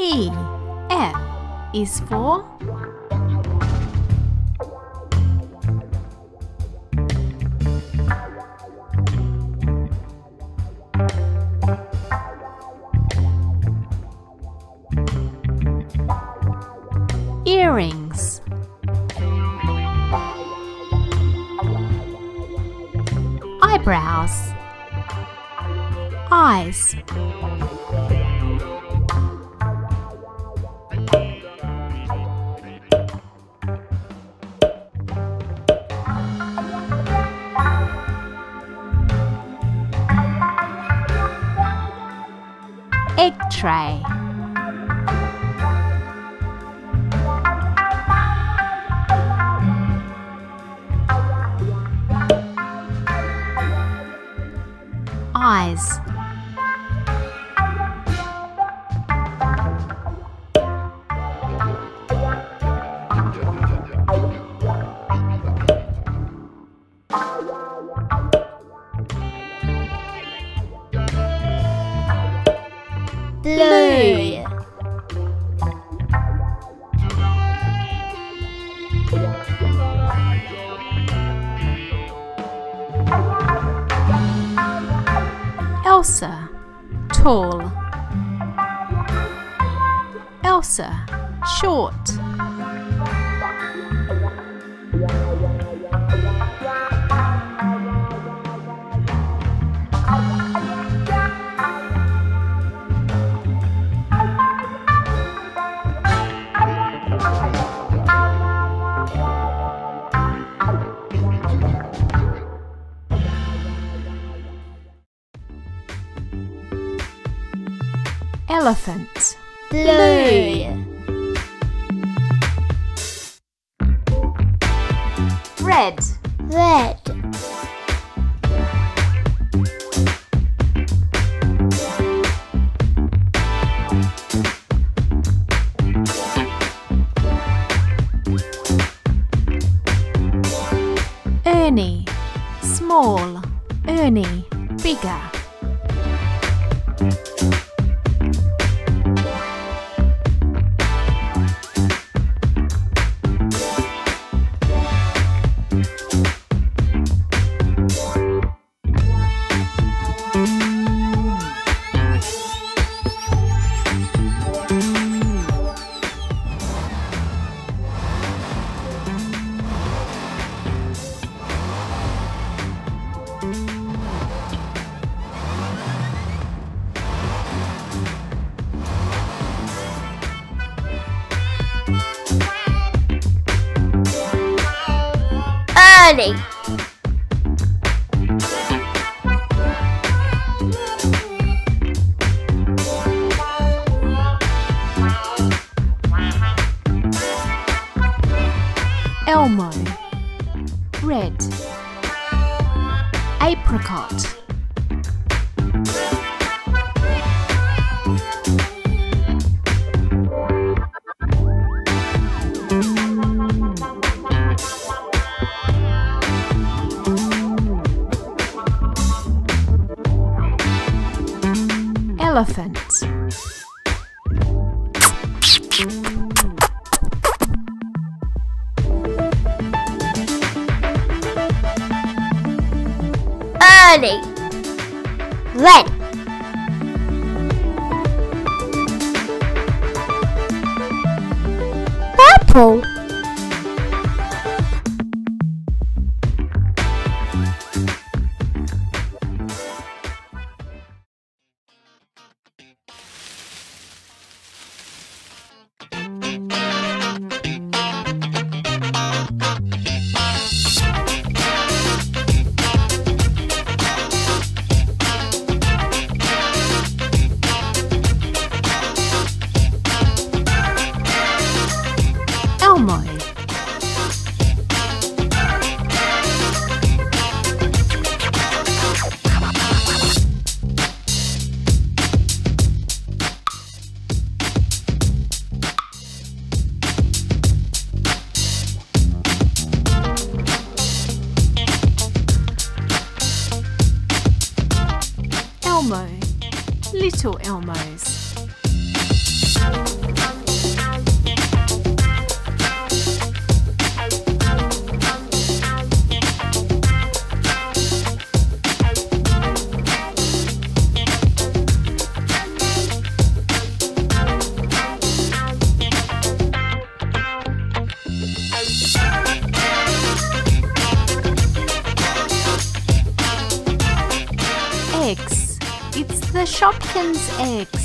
E. F is for earrings. Eyebrows. Eyes. Egg tray. Eyes. Blue. Elsa, tall. Elsa, short. Elephant. Blue. Red. Red. Ernie. Small. Ernie. Bigger. Ernie. Elmo. Red. Apricot. Elephant. Ernie. Red. Purple. Elmo. Little Elmos. Shopkins eggs.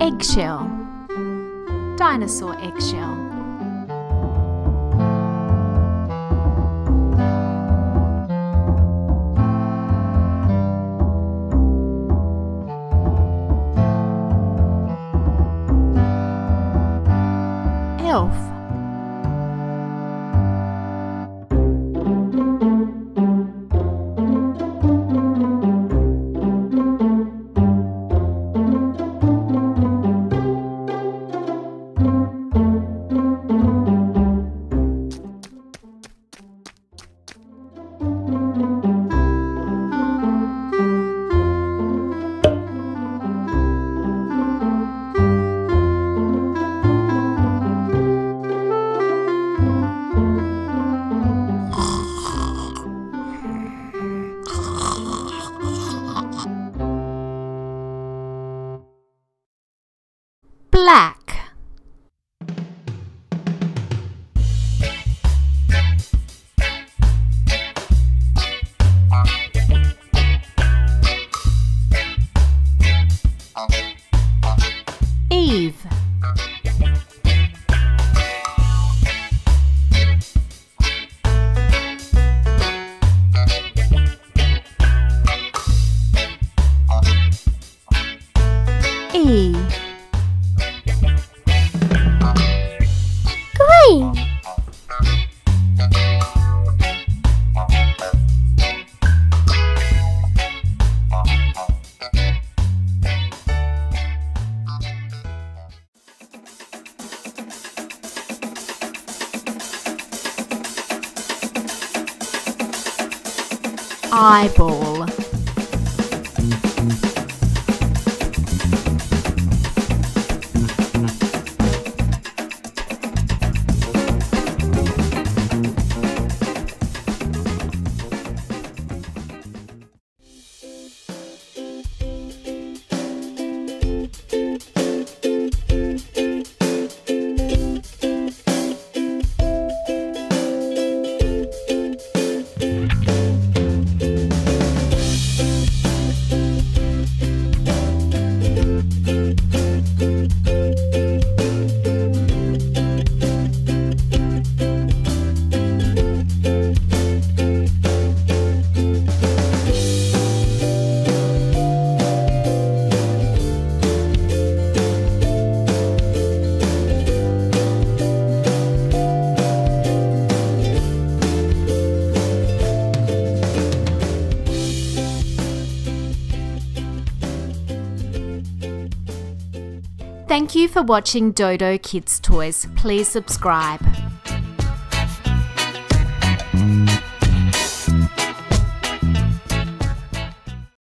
Eggshell, dinosaur eggshell, elf, black, Eve, E. Eyeball, Thank you for watching Doh Doh Kids Toys. Please subscribe.